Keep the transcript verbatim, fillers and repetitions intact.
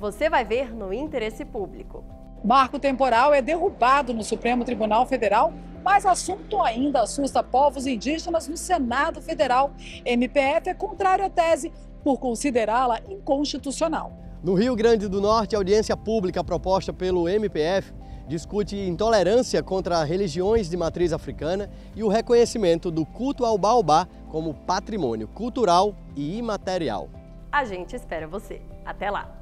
Você vai ver no Interesse Público. Marco Temporal é derrubado no Supremo Tribunal Federal, mas assunto ainda assusta povos indígenas no Senado Federal. M P F é contrário à tese por considerá-la inconstitucional. No Rio Grande do Norte, a audiência pública proposta pelo M P F discute intolerância contra religiões de matriz africana e o reconhecimento do culto ao baobá como patrimônio cultural e imaterial. A gente espera você. Até lá!